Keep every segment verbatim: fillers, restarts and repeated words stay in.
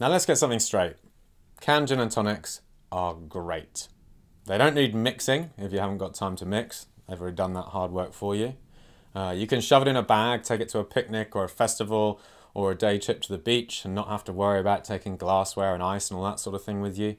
Now let's get something straight. Canned gin and tonics are great. They don't need mixing if you haven't got time to mix. They've already done that hard work for you. Uh, you can shove it in a bag, take it to a picnic or a festival or a day trip to the beach and not have to worry about taking glassware and ice and all that sort of thing with you.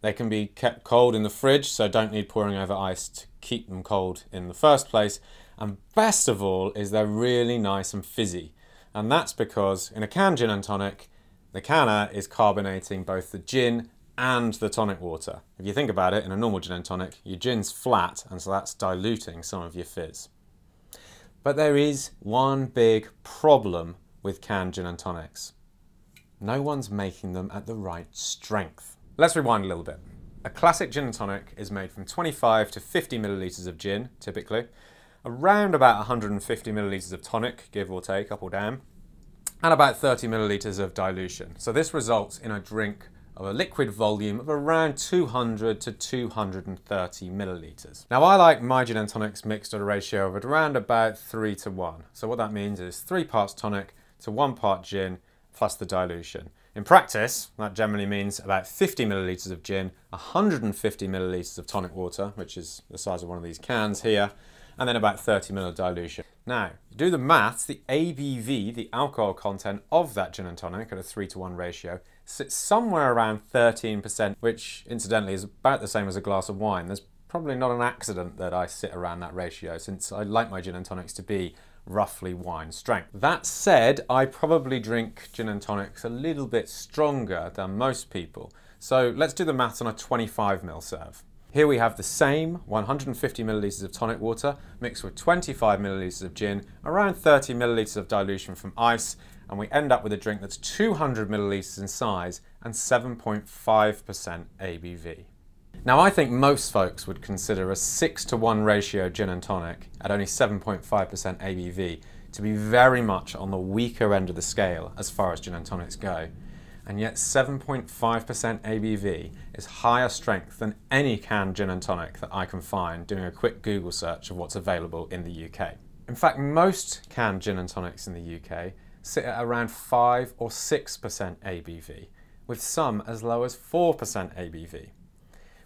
They can be kept cold in the fridge, so don't need pouring over ice to keep them cold in the first place. And best of all is they're really nice and fizzy. And that's because in a canned gin and tonic, the canner is carbonating both the gin and the tonic water. If you think about it, in a normal gin and tonic, your gin's flat, and so that's diluting some of your fizz. But there is one big problem with canned gin and tonics. No one's making them at the right strength. Let's rewind a little bit. A classic gin and tonic is made from twenty-five to fifty millilitres of gin, typically, around about one hundred fifty millilitres of tonic, give or take, up or down, and about thirty millilitres of dilution. So this results in a drink of a liquid volume of around two hundred to two hundred thirty millilitres. Now I like my gin and tonics mixed at a ratio of around about three to one. So what that means is three parts tonic to one part gin plus the dilution. In practice, that generally means about fifty millilitres of gin, one hundred fifty millilitres of tonic water, which is the size of one of these cans here, and then about thirty ml of dilution. Now, do the maths, the A B V, the alcohol content of that gin and tonic at a three to one ratio, sits somewhere around thirteen percent, which incidentally is about the same as a glass of wine. There's probably not an accident that I sit around that ratio, since I like my gin and tonics to be roughly wine strength. That said, I probably drink gin and tonics a little bit stronger than most people. So let's do the maths on a twenty-five milliliter serve. Here we have the same one hundred fifty millilitres of tonic water mixed with twenty-five millilitres of gin, around thirty millilitres of dilution from ice, and we end up with a drink that's two hundred millilitres in size and seven point five percent A B V. Now I think most folks would consider a six to one ratio gin and tonic at only seven point five percent A B V to be very much on the weaker end of the scale as far as gin and tonics go. And yet seven point five percent A B V is higher strength than any canned gin and tonic that I can find doing a quick Google search of what's available in the U K. In fact, most canned gin and tonics in the U K sit at around five or six percent A B V, with some as low as four percent A B V.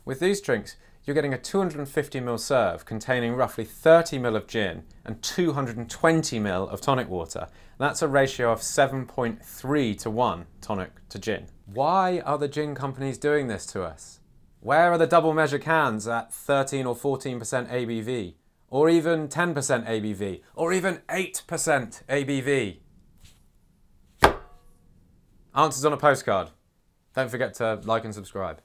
With these drinks, you're getting a two hundred fifty milliliter serve containing roughly thirty milliliters of gin and two hundred twenty milliliters of tonic water. That's a ratio of seven point three to one tonic to gin. Why are the gin companies doing this to us? Where are the double measure cans at thirteen or fourteen percent A B V? Or even ten percent A B V? Or even eight percent A B V? Answers on a postcard. Don't forget to like and subscribe.